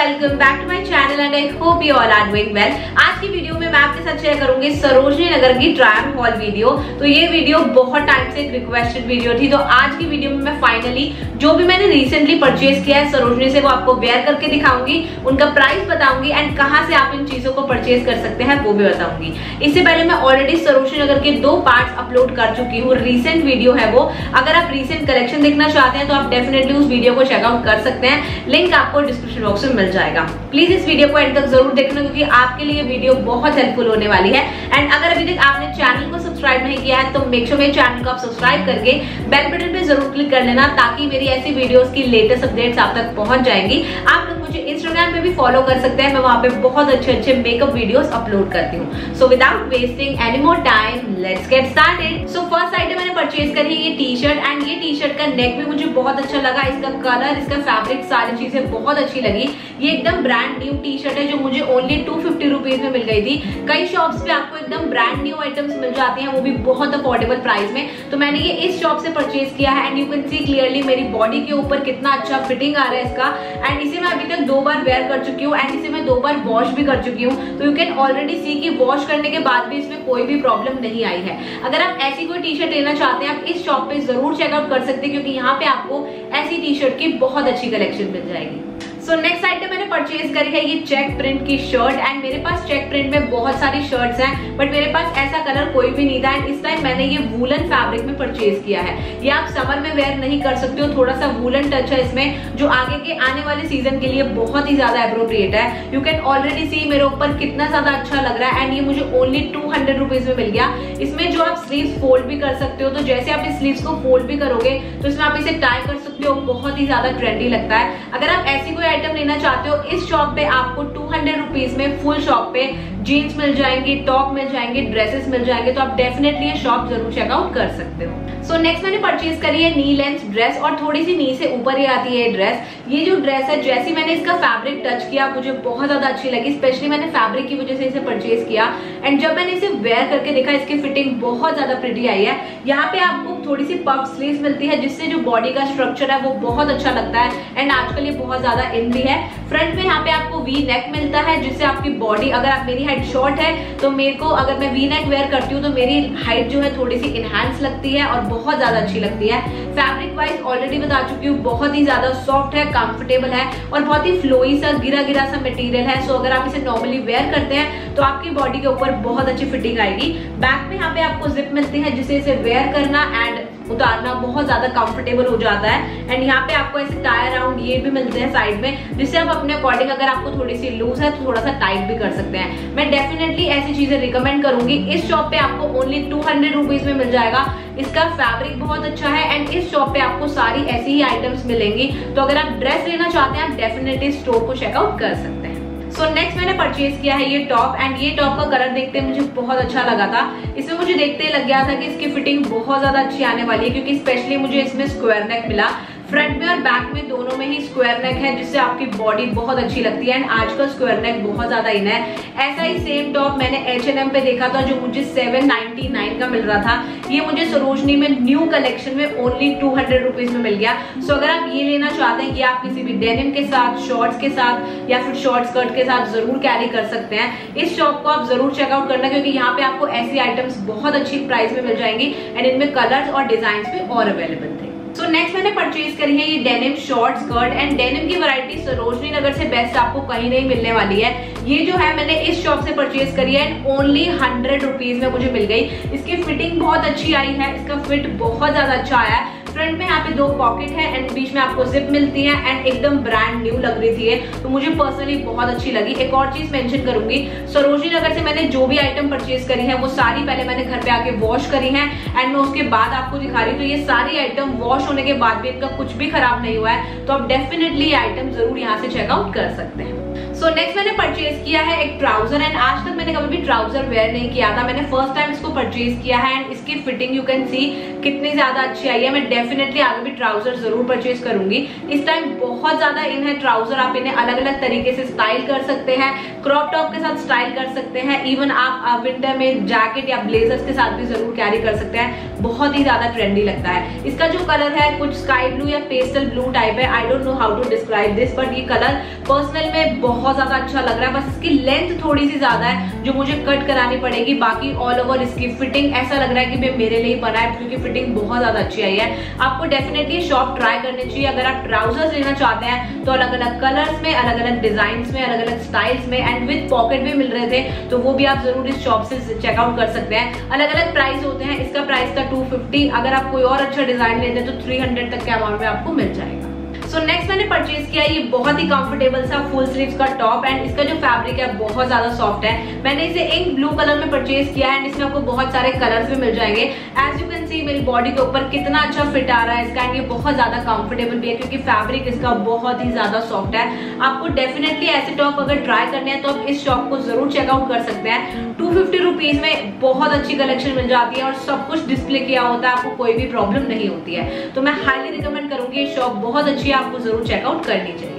Welcome back to my channel and I hope you all are doing well. आज की video में मैं आपके साथ शेयर करूंगी सरोजिनी नगर की ट्रायम हॉल वीडियो। तो ये वीडियो बहुत टाइम से एक रिक्वेस्टेड वीडियो थी, तो आज की वीडियो में मैं फाइनली जो भी मैंने रिसेंटली परचेज किया है सरोजिनी से वो आपको वेयर करके दिखाऊंगी, उनका प्राइस बताऊंगी एंड कहाँ से आप इन चीजों को परचेज कर सकते हैं वो भी बताऊंगी। इससे पहले मैं ऑलरेडी सरोजिनी नगर के 2 पार्ट अपलोड कर चुकी हूँ, रिसेंट वीडियो है वो। अगर आप रिसेंट कलेक्शन देखना चाहते हैं तो आप डेफिनेटली उस वीडियो को चेकआउट कर सकते हैं, लिंक आपको डिस्क्रिप्शन बॉक्स में मिल जाएगा। प्लीज इस वीडियो को एंड तक जरूर देखना क्योंकि आपके लिए वीडियो बहुत हेल्पफुल होने वाली है। एंड अगर अभी तक आपने चैनल को सब्सक्राइब नहीं किया है तो मेक श्योर मेरे चैनल को आप सब्सक्राइब करके बेल बटन पे जरूर क्लिक कर लेना, ताकि मेरी ऐसी वीडियोस की लेटेस्ट अपडेट्स आप तक पहुंच जाएंगी। आप लोग मुझे इंस्टाग्राम पे भी फॉलो कर सकते हैं, मैं वहां पे बहुत अच्छे मेकअप वीडियोस अपलोड करती हूँ। So without wasting any more time let's get started. So first item मैंने परचेज करी है ये टी शर्ट, एंड ये टी शर्ट का नेक भी मुझे बहुत अच्छा लगा, इसका कलर, इसका फैब्रिक, सारी चीजें बहुत अच्छी लगी। ये एकदम ब्रांड न्यू टी शर्ट है जो मुझे ओनली 250 रुपीज में मिल गई थी। कई शॉप्स पे आपको एकदम ब्रांड न्यू आइटम्स मिल जाते हैं वो भी बहुत अफोर्डेबल प्राइस में, तो मैंने ये इस शॉप से परचेज किया है। And you can see clearly मेरी बॉडी के ऊपर कितना अच्छा फिटिंग आ रहा है इसका। एंड इसे मैं अभी तक 2 बार वेयर कर चुकी हूँ एंड इसे मैं 2 बार वॉश भी कर चुकी हूँ, तो यू कैन ऑलरेडी सी कि वॉश करने के बाद भी इसमें कोई भी प्रॉब्लम नहीं आई है। अगर आप ऐसी कोई टी शर्ट लेना चाहते हैं आप इस शॉप पे जरूर चेकआउट कर सकते हैं क्योंकि यहाँ पे आपको ऐसी टी शर्ट की बहुत अच्छी कलेक्शन मिल जाएगी। सो नेक्स्ट आइटम मैंने परचेज करी है ये चेक प्रिंट की शर्ट, एंड मेरे पास चेक प्रिंट में बहुत सारी शर्ट्स हैं बट मेरे पास ऐसा कलर कोई भी नहीं था। एंड इस टाइम मैंने ये वूलन फैब्रिक में परचेज किया है, ये आप समर में वेयर नहीं कर सकते हो, थोड़ा सा वूलन टच है इसमें जो आगे के आने वाले सीजन के लिए बहुत ही ज्यादा एप्रोप्रिएट है। यू कैन ऑलरेडी सी मेरे ऊपर कितना ज्यादा अच्छा लग रहा है। एंड ये मुझे ओनली 200 रुपीज में मिल गया। इसमें जो आप स्लीव्स फोल्ड भी कर सकते हो, तो जैसे आप इस स्लीव्स को फोल्ड भी करोगे तो इसमें आप इसे टाई कर सकते हो, बहुत ही ज्यादा ट्रेंडी लगता है। अगर आप ऐसी कोई आइटम लेना चाहते हो इस शॉप पे आपको 200 रुपीज में फुल शॉप पे जीन्स मिल जाएंगे, टॉप मिल जाएंगे, ड्रेसेस मिल जाएंगे, तो आप डेफिनेटली ये शॉप जरूर चेकआउट कर सकते हो। सो नेक्स्ट मैंने परचेज करी है नी लेंथ ड्रेस, और थोड़ी सी नी से ऊपर ही आती है ड्रेस। ये जो ड्रेस है जैसी मैंने इसका फैब्रिक टच किया मुझे बहुत ज्यादा अच्छी लगी, स्पेशली मैंने फैब्रिक की वजह से इसे परचेज किया। एंड जब मैंने इसे वेयर करके देखा इसकी फिटिंग बहुत ज्यादा प्रिटी आई है। यहाँ पे आपको थोड़ी सी पफ स्लीव्स मिलती है जिससे जो बॉडी का स्ट्रक्चर है वो बहुत अच्छा लगता है। एंड आजकल ये बहुत ज्यादा इन भी है। फ्रंट में यहाँ पे आपको वी नेक मिलता है जिससे आपकी बॉडी, अगर आप मेरी हाइट शॉर्ट है तो मेरे को, अगर मैं वी नेक वेयर करती हूँ तो मेरी हाइट जो है थोड़ी सी इनहेंस लगती है और बहुत ज्यादा अच्छी लगती है। फैब्रिक वाइज ऑलरेडी बता चुकी हूँ बहुत ही ज्यादा सॉफ्ट है, कंफर्टेबल है और बहुत ही फ्लोई सा गिरा सा मटेरियल है। सो अगर आप इसे नॉर्मली वेयर करते हैं तो आपकी बॉडी के ऊपर बहुत अच्छी फिटिंग आएगी। बैक में यहाँ पे आपको जिप मिलती है जिसे इसे वेयर करना एंड उतारना बहुत ज्यादा कंफर्टेबल हो जाता है। एंड यहाँ पे आपको ऐसे टाई राउंड ये भी मिलते हैं साइड में जिससे आप अपने अकॉर्डिंग, अगर आपको थोड़ी सी लूज है तो थोड़ा सा टाइट भी कर सकते हैं। मैं डेफिनेटली ऐसी चीजें रिकमेंड करूंगी। इस शॉप पे आपको ओनली 200 रुपीज में मिल जाएगा। इसका फैब्रिक बहुत अच्छा है एंड इस शॉप पे आपको सारी ऐसी ही आइटम्स मिलेंगी, तो अगर आप ड्रेस लेना चाहते हैं आप डेफिनेटली स्टोर को चेकआउट कर सकते हैं। सो नेक्स्ट मैंने परचेज किया है ये टॉप, एंड ये टॉप का कलर देखते ही मुझे बहुत अच्छा लगा था। इसमें मुझे देखते ही लग गया था कि इसकी फिटिंग बहुत ज्यादा अच्छी आने वाली है क्योंकि स्पेशली मुझे इसमें स्क्वायर नेक मिला। फ्रंट में और बैक में दोनों में ही स्क्वायर नेक है जिससे आपकी बॉडी बहुत अच्छी लगती है। एंड आजकल स्क्वायर नेक बहुत ज्यादा इन है। ऐसा ही सेम टॉप मैंने H&M पे देखा था जो मुझे 799 का मिल रहा था। ये मुझे सरोजिनी में न्यू कलेक्शन में ओनली 200 रुपीज में मिल गया। सो अगर आप ये लेना चाहते हैं ये आप किसी भी डेनिम के साथ, शॉर्ट्स के साथ या फिर शॉर्ट स्कर्ट के साथ जरूर कैरी कर सकते हैं। इस शॉप को आप जरूर चेकआउट करना क्योंकि यहाँ पे आपको ऐसी आइटम्स बहुत अच्छी प्राइस में मिल जाएंगी एंड इनमें कलर्स और डिजाइन भी और अवेलेबल थे। सो नेक्स्ट मैंने परचेज करी है ये denim short skirt, and denim की वैरायटी सरोजिनी नगर से बेस्ट आपको कहीं नहीं मिलने वाली है। ये जो है मैंने इस शॉप से परचेज करी है एंड ओनली 100 रुपीज में मुझे मिल गई। इसकी फिटिंग बहुत अच्छी आई है, इसका फिट बहुत ज्यादा अच्छा आया है। फ्रंट में यहाँ पे 2 पॉकेट है एंड बीच में आपको जिप मिलती है एंड एकदम ब्रांड न्यू लग रही थी ये, तो मुझे पर्सनली बहुत अच्छी लगी। एक और चीज मेंशन करूंगी, सरोजिनी नगर से मैंने जो भी आइटम परचेज करी है वो सारी पहले मैंने घर पे आके वॉश करी है एंड मैं उसके बाद आपको दिखा रही हूँ। तो ये सारी आइटम वॉश होने के बाद भी इनका कुछ भी खराब नहीं हुआ है, तो आप डेफिनेटली आइटम जरूर यहाँ से चेकआउट कर सकते हैं। सो नेक्स्ट मैंने परचेज किया है एक ट्राउजर, एंड आज तक मैंने कभी भी ट्राउजर वेयर नहीं किया था, मैंने फर्स्ट टाइम इसको परचेज किया है एंड इसकी फिटिंग यू कैन सी कितनी ज्यादा अच्छी आई है। मैं डेफिनेटली आगे भी ट्राउजर जरूर परचेज करूंगी। इस टाइम बहुत ज्यादा इन है ट्राउजर, आप इन्हें अलग अलग तरीके से स्टाइल कर सकते हैं, क्रॉप टॉप के साथ स्टाइल कर सकते हैं, इवन आप विंटर में जैकेट या ब्लेजर्स के साथ भी जरूर कैरी कर सकते हैं, बहुत ही ज्यादा ट्रेंडी लगता है। इसका जो कलर है कुछ स्काई ब्लू या पेस्टल ब्लू टाइप है, I don't know how to describe this but ये कलर पर्सनल में बहुत ज्यादा अच्छा लग रहा है, बस इसकी लेंथ थोड़ी सी ज्यादा है जो मुझे कट करानी पड़ेगी। बाकी ऑल ओवर इसकी फिटिंग ऐसा लग रहा है कि मेरे लिए बना है क्योंकि फिटिंग बहुत ज्यादा अच्छी आई है। आपको डेफिनेटली शॉप ट्राई करनी चाहिए अगर आप ट्राउजर्स लेना चाहते हैं तो। अलग अलग कलर्स में, अलग अलग डिजाइन में, अलग अलग स्टाइल्स में एंड विथ पॉकेट भी मिल रहे थे, तो वो भी आप जरूर इस शॉप से चेकआउट कर सकते हैं। अलग अलग प्राइस होते हैं, इसका प्राइस था 250। अगर आप कोई और अच्छा डिजाइन लेते हैं तो 300 तक के अमाउंट में आपको मिल जाएगा। सो नेक्स्ट मैंने परचेज किया ये बहुत ही कंफर्टेबल सा फुल स्लीव्स का टॉप एंड इसका जो फैब्रिक है बहुत ज्यादा सॉफ्ट है। मैंने इसे इंक ब्लू कलर में परचेज किया एंड इसमें आपको बहुत सारे कलर्स भी मिल जाएंगे। एज यू कैन सी मेरी बॉडी के ऊपर कितना अच्छा फिट आ रहा है इसका एंड ये बहुत ज्यादा कंफर्टेबल भी है क्योंकि फैब्रिक इसका बहुत ही ज्यादा सॉफ्ट है। आपको डेफिनेटली ऐसे टॉप अगर ट्राई करने हैं तो आप इस शॉप को जरूर चेकआउट कर सकते हैं। 250 रुपीज में बहुत अच्छी कलेक्शन मिल जाती है और सब कुछ डिस्प्ले किया होता है, आपको कोई भी प्रॉब्लम नहीं होती है। तो मैं हाईली रिकमेंड करूंगी, ये शॉप बहुत अच्छी है, आपको जरूर चेकआउट करनी चाहिए।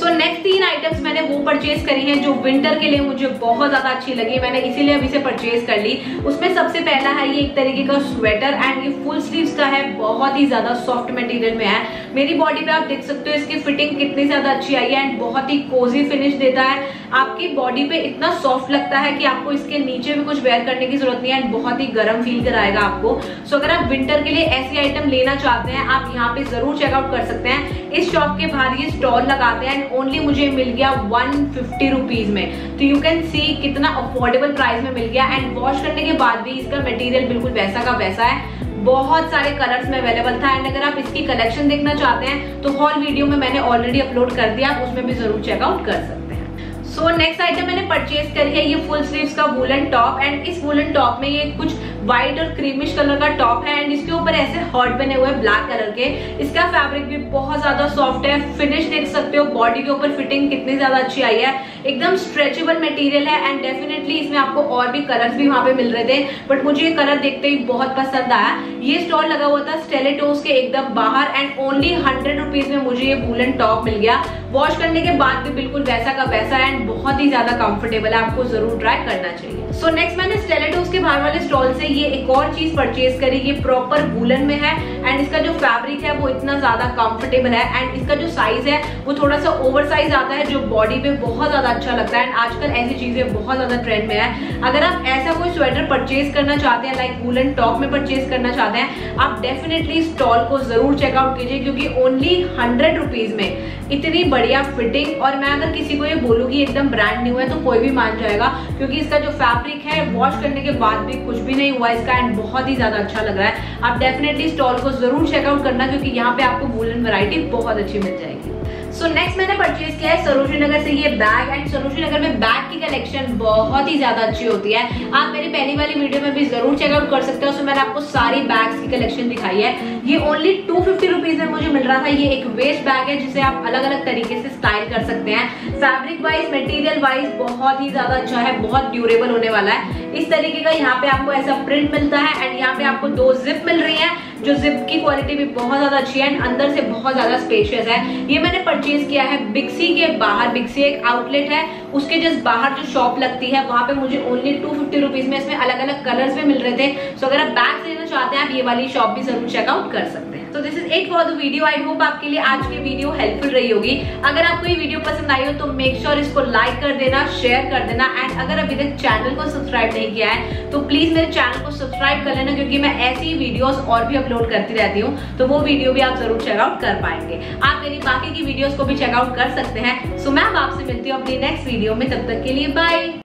सो नेक्स्ट 3 आइटम्स मैंने वो परचेज करी हैं जो विंटर के लिए मुझे बहुत ज्यादा अच्छी लगी, मैंने इसीलिए अब इसे परचेज कर ली। उसमें सबसे पहला है ये एक तरीके का स्वेटर एंड ये फुल स्लीव्स का है, बहुत ही ज्यादा सॉफ्ट मटेरियल में है। मेरी बॉडी पे आप देख सकते हो इसकी फिटिंग कितनी ज्यादा अच्छी आई है एंड बहुत ही कोजी फिनिश देता है। आपकी बॉडी पे इतना सॉफ्ट लगता है कि आपको इसके नीचे भी कुछ वेयर करने की जरूरत नहीं है एंड बहुत ही गर्म फील कराएगा आपको। सो अगर आप विंटर के लिए ऐसी आइटम लेना चाहते हैं आप यहाँ पे जरूर चेकआउट कर सकते हैं। इस शॉप के बाहर ये स्टॉल लगाते हैं, ओनली मुझे मिल गया 150 रुपीज में। तो यू कैन सी कितना अफोर्डेबल प्राइस में मिल गया एंड वॉश करने के बाद भी इसका मटेरियल बिल्कुल वैसा का वैसा है। बहुत सारे कलर्स में अवेलेबल था एंड अगर आप इसकी कलेक्शन देखना चाहते हैं तो हॉल वीडियो में मैंने ऑलरेडी अपलोड कर दिया, आप उसमें भी जरूर चेकआउट कर सकते हैं। सो नेक्स्ट आइटम मैंने परचेज करी है ये फुल स्लीव्स का वूलन टॉप एंड इस वूलन टॉप में ये कुछ व्हाइट और क्रीमिश कलर का टॉप है एंड इसके ऊपर ऐसे हॉट बने हुए ब्लैक कलर के। इसका फैब्रिक भी बहुत ज्यादा सॉफ्ट है, फिनिश देख सकते हो, बॉडी के ऊपर फिटिंग कितनी ज्यादा अच्छी आई है, एकदम स्ट्रेचेबल मटेरियल है एंड डेफिनेटली इसमें आपको और भी कलर्स भी वहाँ पे मिल रहे थे, बट मुझे ये कलर देखते ही बहुत पसंद आया। ये स्टॉल लगा हुआ था स्टेलेटोस के एकदम बाहर एंड ओनली 100 रुपीज में मुझे ये वूलन टॉप मिल गया। वॉश करने के बाद भी बिल्कुल वैसा का वैसा है एंड बहुत ही ज्यादा कंफर्टेबल है, आपको जरूर ट्राई करना चाहिए। सो नेक्स्ट मैंने स्टेलेटोस के बाहर वाले स्टॉल से ये एक और चीज परचेज करी, ये प्रॉपर वूलन में है एंड इसका जो फैब्रिक है वो इतना ज्यादा कंफर्टेबल है एंड इसका जो साइज है वो थोड़ा सा ओवर साइज आता है जो बॉडी पे बहुत ज्यादा अच्छा लगता है एंड आजकल ऐसी चीजें बहुत ज्यादा ट्रेंड में है। अगर आप ऐसा कोई स्वेटर परचेज करना चाहते हैं, लाइक वूलन टॉप में परचेज करना चाहते हैं, आप डेफिनेटली स्टॉल को जरूर चेकआउट कीजिए क्योंकि ओनली 100 रुपीज में इतनी बढ़िया फिटिंग। और मैं अगर किसी को ये बोलूंगी एकदम ब्रांड न्यू है तो कोई भी मान जाएगा क्योंकि इसका जो फैब्रिक है वॉश करने के बाद भी कुछ भी नहीं हुआ इसका एंड बहुत ही ज्यादा अच्छा लग रहा है। आप डेफिनेटली स्टॉल को जरूर चेकआउट करना क्योंकि यहाँ पे आपको वूलन वैरायटी बहुत अच्छी मिल जाएगी। सो नेक्स्ट मैंने परचेज किया है सरोजिनी नगर से ये बैग एंड सरोजिनी नगर में बैग की कलेक्शन बहुत ही ज्यादा अच्छी होती है। आप मेरी पहली वाली वीडियो में भी जरूर चेकआउट कर सकते हो, उसमें मैंने आपको सारी बैग्स की कलेक्शन दिखाई है। ये ओनली 250 रुपीज में मुझे मिल रहा था। ये एक वेस्ट बैग है जिसे आप अलग अलग तरीके से स्टाइल कर सकते हैं। फैब्रिक वाइज, मटेरियल वाइज बहुत ही ज्यादा अच्छा है, बहुत ड्यूरेबल होने वाला है। इस तरीके का यहाँ पे आपको ऐसा प्रिंट मिलता है एंड यहाँ पे आपको 2 जिप मिल रही है जो जिप की क्वालिटी भी बहुत ज्यादा अच्छी है एंड अंदर से बहुत ज्यादा स्पेशियस है। ये मैंने परचेज किया है बिक्सी के बाहर, बिक्सी एक आउटलेट है उसके जस्ट बाहर जो शॉप लगती है वहां पे मुझे ओनली 250 रुपीज में। इसमें अलग अलग कलर्स में मिल रहे थे। सो अगर आप बैग लेना चाहते हैं आप ये वाली शॉप भी जरूर चेकआउट कर सकते हैं। तो this is it for the video. I hope आपके लिए आज की वीडियो हेल्पफुल रही होगी। अगर आपको ये वीडियो पसंद आई हो तो मेक श्योर इसको लाइक कर देना, शेयर कर देना एंड अगर अभी तक चैनल को सब्सक्राइब नहीं किया है तो प्लीज मेरे चैनल को सब्सक्राइब कर लेना क्योंकि मैं ऐसी वीडियोस और भी अपलोड करती रहती हूँ, तो वो वीडियो भी आप जरूर चेकआउट कर पाएंगे। आप मेरी बाकी की वीडियोस को भी चेकआउट कर सकते हैं। सो मैं आपसे मिलती हूँ अपनी नेक्स्ट वीडियो में, तब तक के लिए बाय।